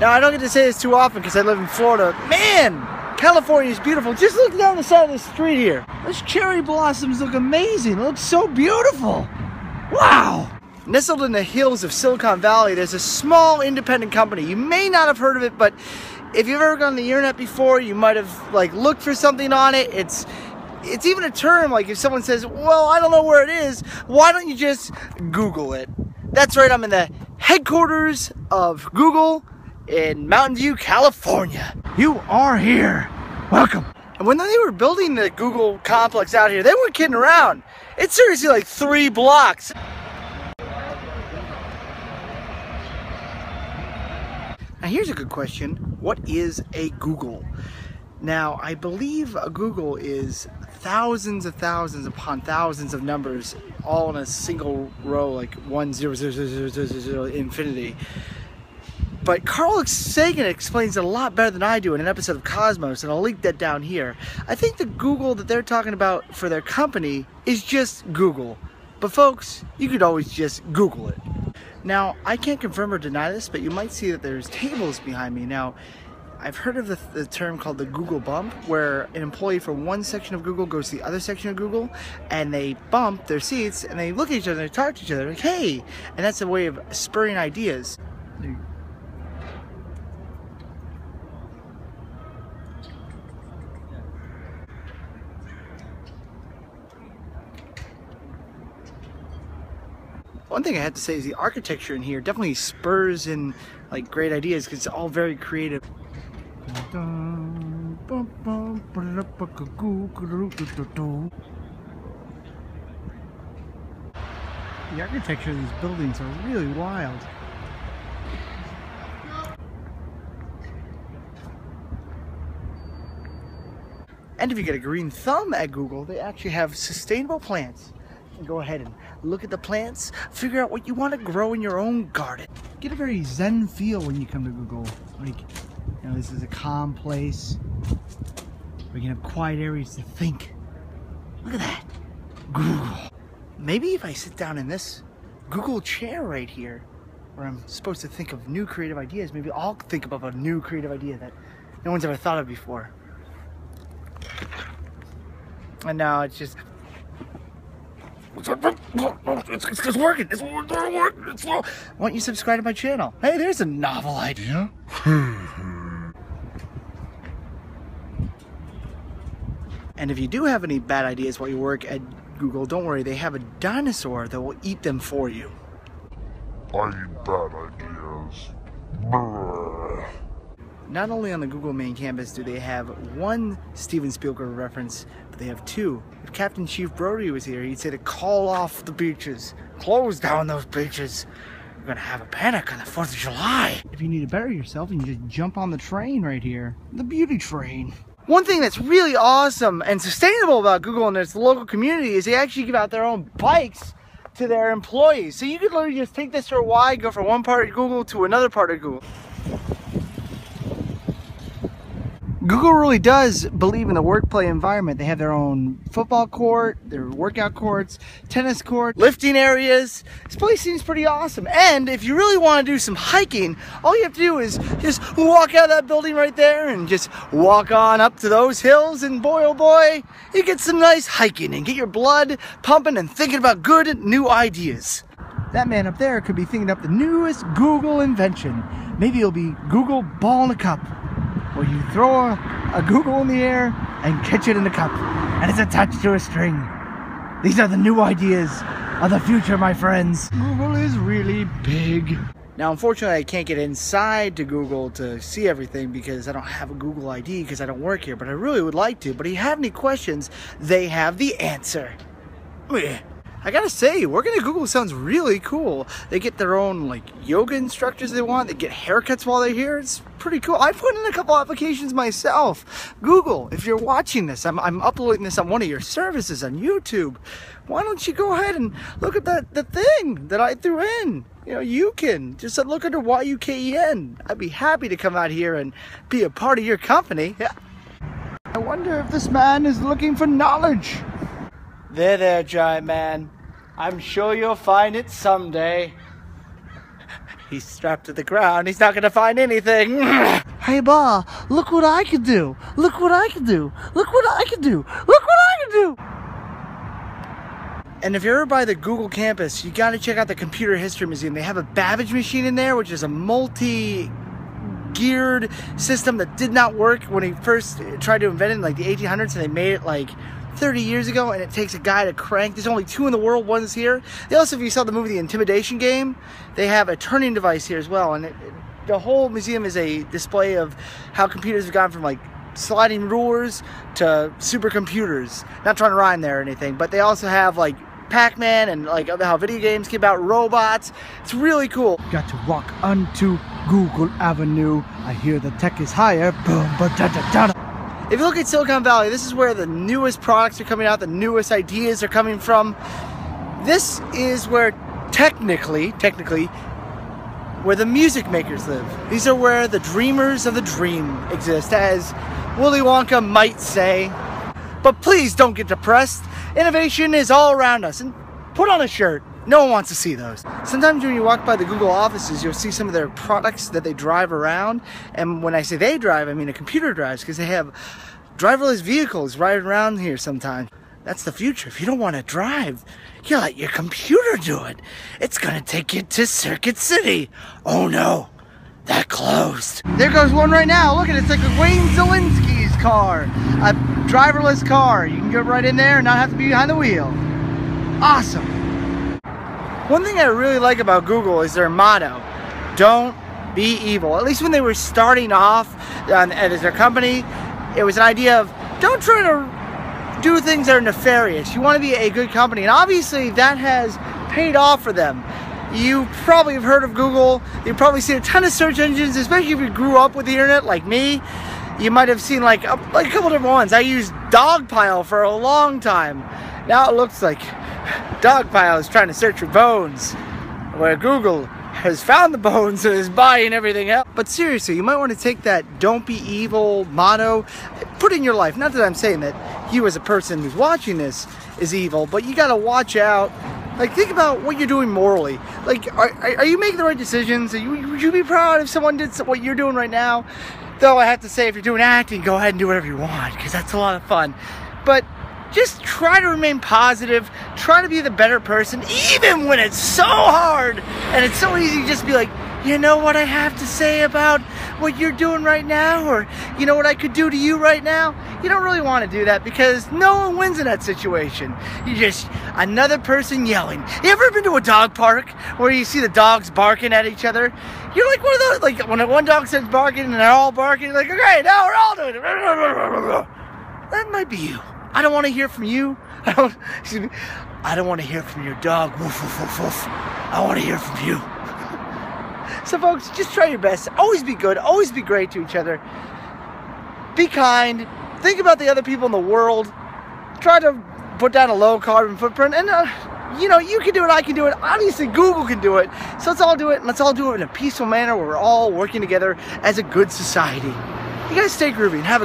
Now, I don't get to say this too often because I live in Florida. Man, California is beautiful. Just look down the side of the street here. Those cherry blossoms look amazing. It looks so beautiful. Wow. Nestled in the hills of Silicon Valley, there's a small independent company. You may not have heard of it, but if you've ever gone on the internet before, you might have looked for something on it. It's even a term, like if someone says, well, I don't know where it is, why don't you just Google it? That's right, I'm in the headquarters of Google in Mountain View, California. You are here. Welcome. And when they were building the Google complex out here, they weren't kidding around. It's seriously like 3 blocks. Now here's a good question. What is a Google? Now, I believe a Google is thousands upon thousands of numbers all in a single row, like 1, 0, 0, 0, 0, 0, 0, 0, infinity. But Carl Sagan explains it a lot better than I do in an episode of Cosmos, and I'll link that down here. I think the Google that they're talking about for their company is just Google. But folks, you could always just Google it. Now, I can't confirm or deny this, but you might see that there's tables behind me. Now, I've heard of the term called the Google bump, where an employee from one section of Google goes to the other section of Google, and they bump their seats, and they look at each other, and they talk to each other, like, hey! And that's a way of spurring ideas. One thing I have to say is the architecture in here definitely spurs in great ideas because it's all very creative. The architecture of these buildings are really wild. And if you get a green thumb at Google, they actually have sustainable plants. Go ahead and look at the plants, figure out what you want to grow in your own garden. Get a very zen feel when you come to Google. This is a calm place. We can have quiet areas to think. Look at that. Google. Maybe if I sit down in this Google chair right here, where I'm supposed to think of new creative ideas, maybe I'll think about a new creative idea that no one's ever thought of before. And now it's just... It's working. It's working. Why don't you subscribe to my channel? Hey, there's a novel idea. And if you do have any bad ideas while you work at Google, don't worry. They have a dinosaur that will eat them for you. I eat bad ideas. Brr. Not only on the Google main campus do they have one Steven Spielberg reference, but they have 2. If Captain Chief Brody was here, he'd say to call off the beaches, close down those beaches. We're gonna have a panic on the 4th of July. If you need to better yourself, you can just jump on the train right here, the beauty train. One thing that's really awesome and sustainable about Google and its local community is they actually give out their own bikes to their employees. So you could literally just take this for a ride, go from one part of Google to another part of Google. Google really does believe in the work-play environment. They have their own football court, their workout courts, tennis court, lifting areas. This place seems pretty awesome. And if you really want to do some hiking, all you have to do is just walk out of that building right there and just walk on up to those hills, and boy, oh boy, you get some nice hiking and get your blood pumping and thinking about good new ideas. That man up there could be thinking up the newest Google invention. Maybe it'll be Google Ball in a Cup, where you throw a Google in the air and catch it in a cup, and it's attached to a string. These are the new ideas of the future, my friends. Google is really big. Now, unfortunately, I can't get inside to Google to see everything because I don't have a Google ID because I don't work here, but I really would like to. But if you have any questions, they have the answer. I gotta say, working at Google sounds really cool. They get their own yoga instructors they want. They get haircuts while they're here. It's pretty cool. I put in a couple applications myself. Google, if you're watching this, I'm uploading this on one of your services on YouTube. Why don't you go ahead and look at the thing that I threw in? Yuken. Just look under Y-U-K-E-N. I'd be happy to come out here and be a part of your company. Yeah. I wonder if this man is looking for knowledge. There, giant man. I'm sure you'll find it someday. He's strapped to the ground. He's not going to find anything. Hey, Ba, look what I can do. Look what I can do. Look what I can do. Look what I can do. And if you're ever by the Google campus, you got to check out the Computer History Museum. They have a Babbage machine in there, which is a multi-geared system that did not work when he first tried to invent it in like the 1800s, and they made it like 30 years ago, and it takes a guy to crank. There's only two in the world. One's here. They also, if you saw the movie The Intimidation Game, they have a turning device here as well, and the whole museum is a display of how computers have gone from like sliding rulers to supercomputers. Not trying to rhyme there or anything, but they also have like Pac-Man and like how video games came out, robots. It's really cool. Got to walk onto Google Avenue. I hear the tech is higher. Boom, ba da da da. If you look at Silicon Valley, this is where the newest products are coming out, the newest ideas are coming from. This is where technically, where the music makers live. These are where the dreamers of the dream exist, as Willy Wonka might say. But please don't get depressed. Innovation is all around us. And put on a shirt. No one wants to see those. Sometimes when you walk by the Google offices, you'll see some of their products that they drive around. And when I say they drive, I mean a computer drives, because they have driverless vehicles riding around here sometimes. That's the future. If you don't want to drive, you let your computer do it. It's going to take you to Circuit City. Oh no, that closed. There goes one right now. Look at it. It's like Wayne Zelinsky's car. A driverless car. You can go right in there and not have to be behind the wheel. Awesome. One thing I really like about Google is their motto, don't be evil. At least when they were starting off as their company, it was an idea of don't try to do things that are nefarious. You want to be a good company, and obviously that has paid off for them. You probably have heard of Google. You've probably seen a ton of search engines, especially if you grew up with the internet like me. You might have seen like a couple different ones. I used Dogpile for a long time. Now it looks like Dogpile is trying to search for bones, where Google has found the bones and is buying everything else. But seriously, you might want to take that don't be evil motto, put in your life. Not that I'm saying that you as a person who's watching this is evil, but you got to watch out. Like, think about what you're doing morally. Like, are you making the right decisions? Would you be proud if someone did what you're doing right now? Though I have to say, if you're doing acting, go ahead and do whatever you want, because that's a lot of fun. But just try to remain positive, try to be the better person, even when it's so hard and it's so easy to just be like, you know what I have to say about what you're doing right now, or you know what I could do to you right now. You don't really want to do that, because no one wins in that situation. You're just another person yelling. You ever been to a dog park where you see the dogs barking at each other? You're like one of those, like when one dog starts barking and they're all barking, you're like, okay, now we're all doing it. That might be you. I don't want to hear from you. I don't want to hear from your dog. Woof, woof, woof, woof. I want to hear from you. So folks, just try your best. Always be good. Always be great to each other. Be kind. Think about the other people in the world. Try to put down a low carbon footprint. And, you know, you can do it. I can do it. Obviously, Google can do it. So let's all do it. And let's all do it in a peaceful manner where we're all working together as a good society. You guys stay groovy and have a good